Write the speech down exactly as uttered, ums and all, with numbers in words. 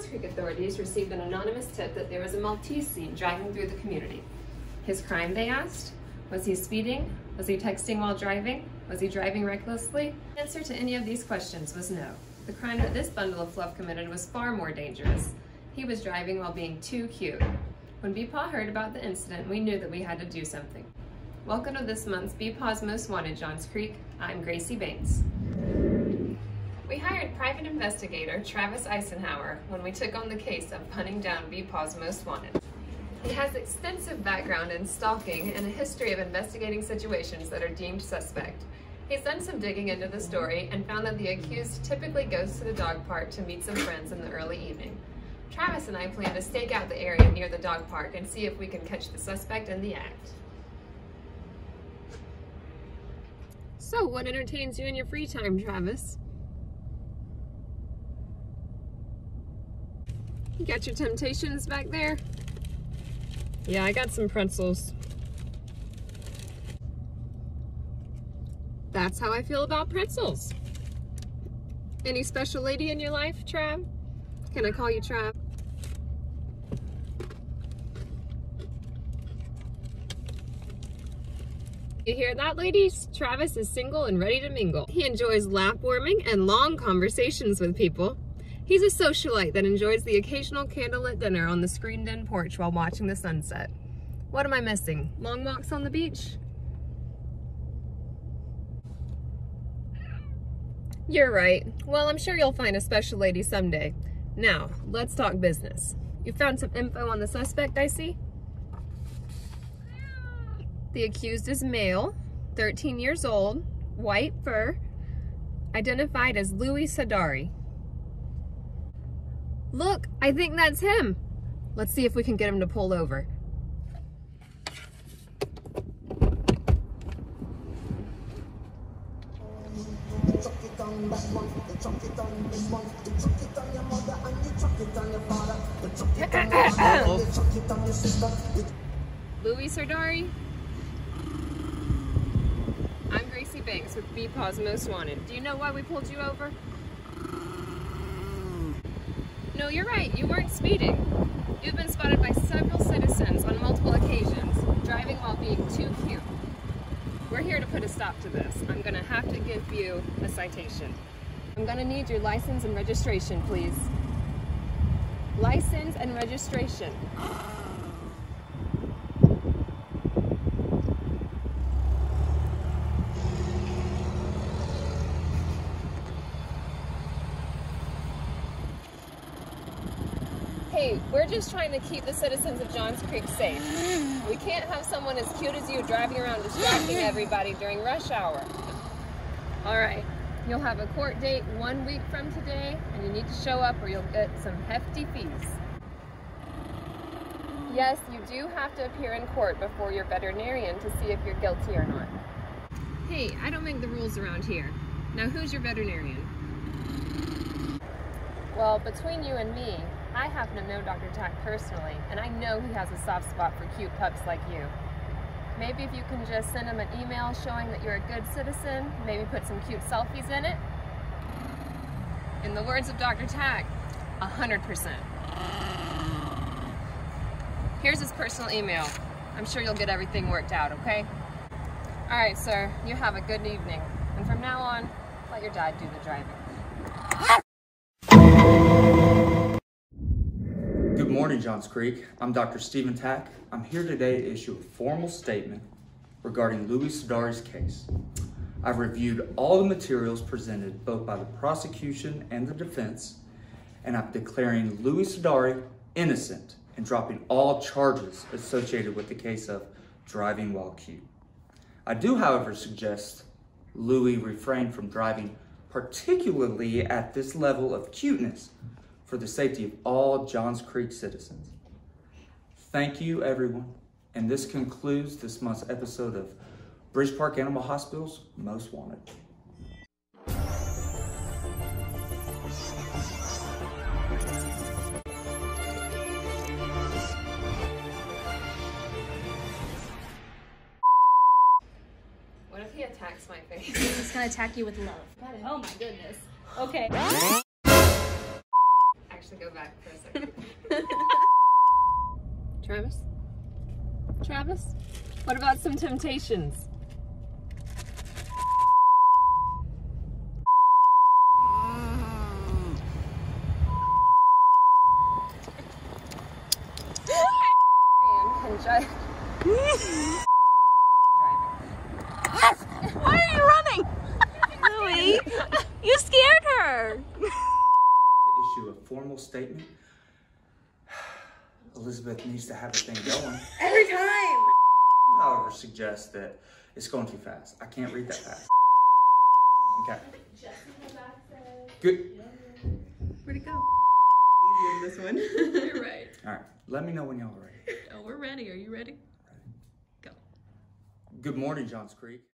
Johns Creek authorities received an anonymous tip that there was a Maltese seen driving through the community. His crime, they asked? Was he speeding? Was he texting while driving? Was he driving recklessly? The answer to any of these questions was no. The crime that this bundle of fluff committed was far more dangerous. He was driving while being too cute. When B P A H heard about the incident, we knew that we had to do something. Welcome to this month's B P A H's Most Wanted Johns Creek. I'm Gracie Banks. We hired private investigator Travis Icenhour when we took on the case of hunting down B P A H's Most Wanted. He has extensive background in stalking and a history of investigating situations that are deemed suspect. He's done some digging into the story and found that the accused typically goes to the dog park to meet some friends in the early evening. Travis and I plan to stake out the area near the dog park and see if we can catch the suspect in the act. So, what entertains you in your free time, Travis? You got your temptations back there? Yeah, I got some pretzels. That's how I feel about pretzels. Any special lady in your life, Trav? Can I call you Trav? You hear that, ladies? Travis is single and ready to mingle. He enjoys lap warming and long conversations with people. He's a socialite that enjoys the occasional candlelit dinner on the screened-in porch while watching the sunset. What am I missing? Long walks on the beach? You're right. Well, I'm sure you'll find a special lady someday. Now, let's talk business. You found some info on the suspect, I see? The accused is male, thirteen years old, white fur, identified as Louie Sardari. Look, I think that's him. Let's see if we can get him to pull over. Louie Sardari. I'm Gracie Banks with B P A H's Most Wanted. Do you know why we pulled you over? No, you're right, you weren't speeding. You've been spotted by several citizens on multiple occasions, driving while being too cute. We're here to put a stop to this. I'm gonna have to give you a citation. I'm gonna need your license and registration, please. License and registration. Hey, we're just trying to keep the citizens of Johns Creek safe. We can't have someone as cute as you driving around distracting everybody during rush hour. All right, you'll have a court date one week from today, and you need to show up or you'll get some hefty fees. Yes, you do have to appear in court before your veterinarian to see if you're guilty or not. Hey, I don't make the rules around here. Now, who's your veterinarian? Well, between you and me, I happen to know Doctor Tack personally, and I know he has a soft spot for cute pups like you. Maybe if you can just send him an email showing that you're a good citizen, maybe put some cute selfies in it. In the words of Doctor Tack, one hundred percent. Here's his personal email. I'm sure you'll get everything worked out, okay? All right, sir, you have a good evening. And from now on, let your dad do the driving. Good morning, Johns Creek. I'm Doctor Stephen Tack. I'm here today to issue a formal statement regarding Louie Sardari's case. I've reviewed all the materials presented both by the prosecution and the defense, and I'm declaring Louie Sardari innocent and dropping all charges associated with the case of driving while cute. I do, however, suggest Louie refrain from driving, particularly at this level of cuteness, for the safety of all Johns Creek citizens. Thank you, everyone. And this concludes this month's episode of Bridge Park Animal Hospital's Most Wanted. What if he attacks my face? He's gonna attack you with love. Oh my goodness. Okay. should go back for a second. Travis? Travis? What about some temptations? Drive. Why are you running? Louie, you scared her. To issue a formal statement, Elizabeth needs to have a thing going. Every time. However, suggests that it's going too fast. I can't read that fast. Okay. Good. Where'd it go? Easier this one. You're right. All right. Let me know when y'all are ready. Oh, we're ready. Are you ready? Ready. Go. Good morning, Johns Creek.